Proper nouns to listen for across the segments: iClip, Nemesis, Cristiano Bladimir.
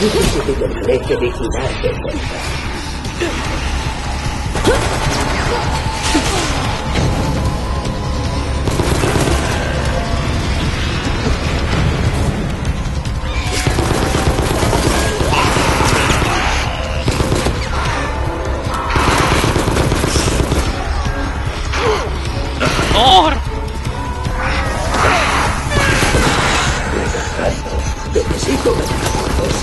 dices que te tendré que vigilar de vuelta. ¡Por! Necesito ganar por dos.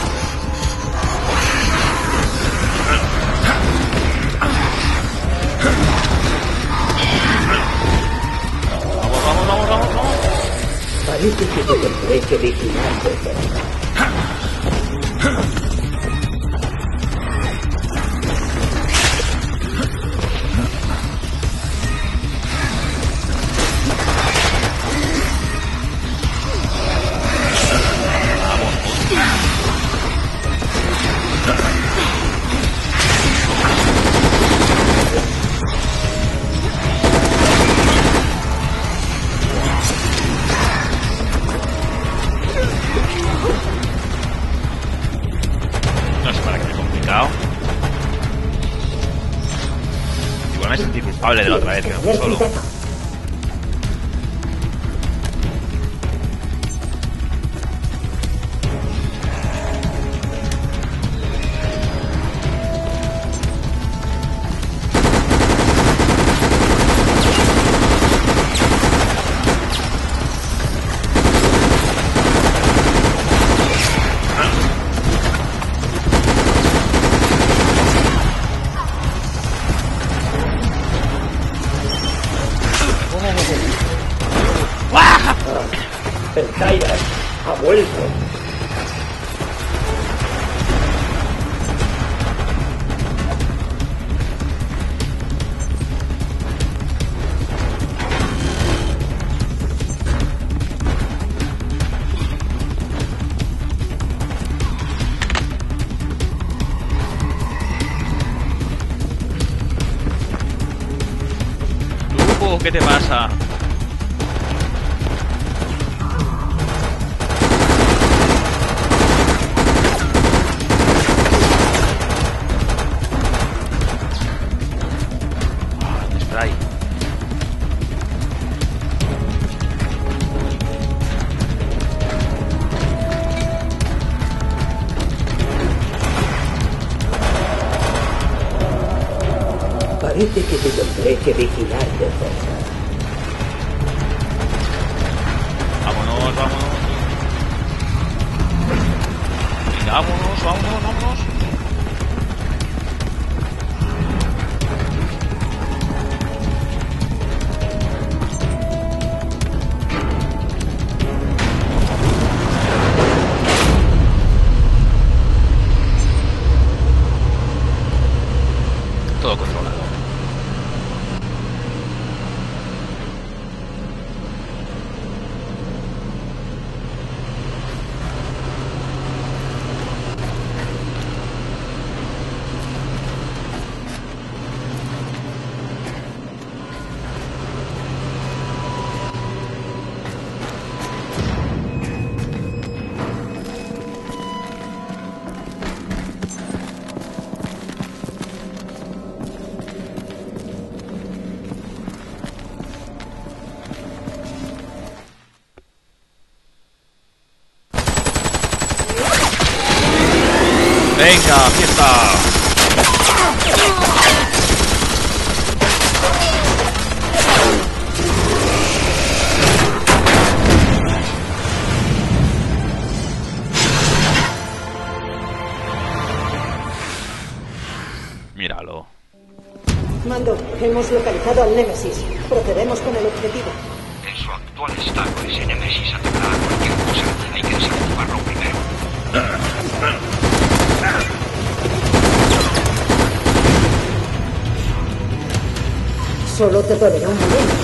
Vamos. Parece que te tendré que vigilar de verdad. Hable de la otra vez, que no fui solo. ¿Qué te pasa? Parece que te tendré que vigilar de cerca. Vámonos. Venga, vámonos. Todo controlado. Venga, fiesta. Míralo. Mando, hemos localizado al Nemesis. Procedemos con el objetivo. En su actual estado, ese Nemesis atacará a cualquier cosa. Hay que desactivarlo primero. Solo te dolerá un momento.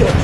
¡Dios!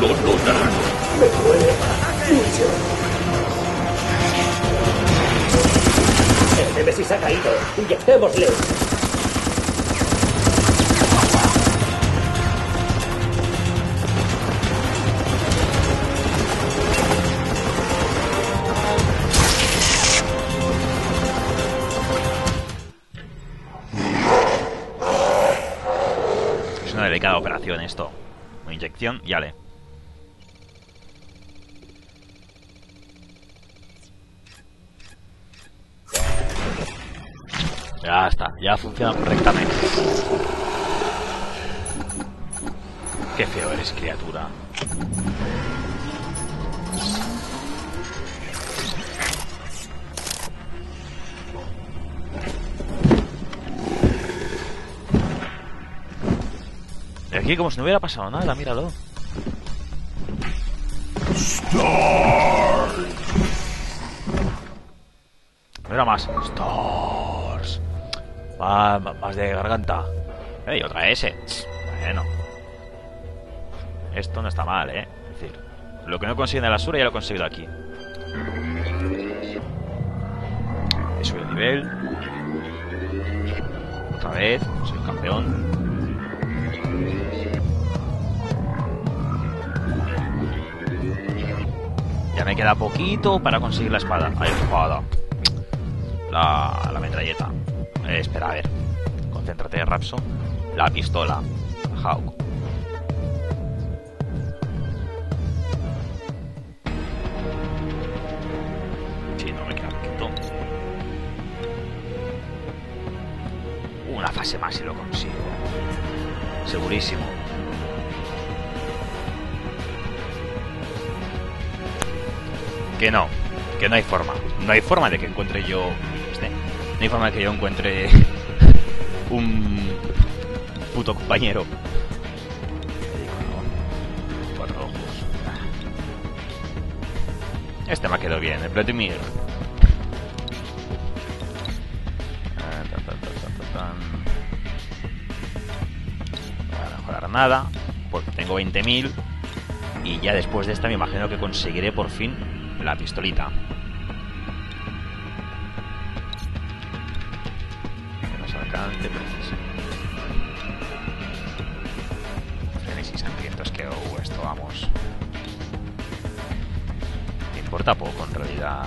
lo notarán. Me duele mucho. El Nemesis ha caído. Inyectémosle. Cada operación esto. Una inyección y ale. Ya está, ya funciona correctamente. Qué feo eres, criatura. Aquí como si no hubiera pasado nada, míralo. Stars. Mira más. Stars. Más de garganta. Y otra S. Bueno. Esto no está mal, ¿eh? Es decir, lo que no consigue en la Asura ya lo he conseguido aquí. He subido el nivel. Otra vez. Soy campeón. Ya me queda poquito para conseguir la espada. Ahí espada. La metralleta. Espera, a ver. Concéntrate, Rapson. La pistola. Hawk. Sí, no me queda poquito. Una fase más y lo consigo. Segurísimo. Que no hay forma. No hay forma de que encuentre yo... No hay forma de que yo encuentre un puto compañero. Cuatro ojos. Este me ha quedado bien, el Vladimir. No voy a mejorar nada, porque tengo 20.000. Y ya después de esta me imagino que conseguiré por fin... la pistolita. Menos alcance, preciso. Frenesis sangrientos que esto, vamos. Me importa poco en realidad.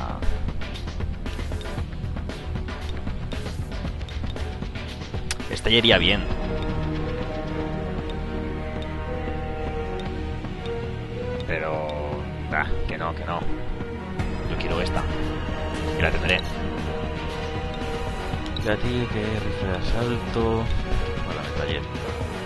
Esta ya iría bien. Pero... ah, que no, que no. Yo quiero esta. Que la tendré. Ya tiene que rifle de asalto. Con la metralleta.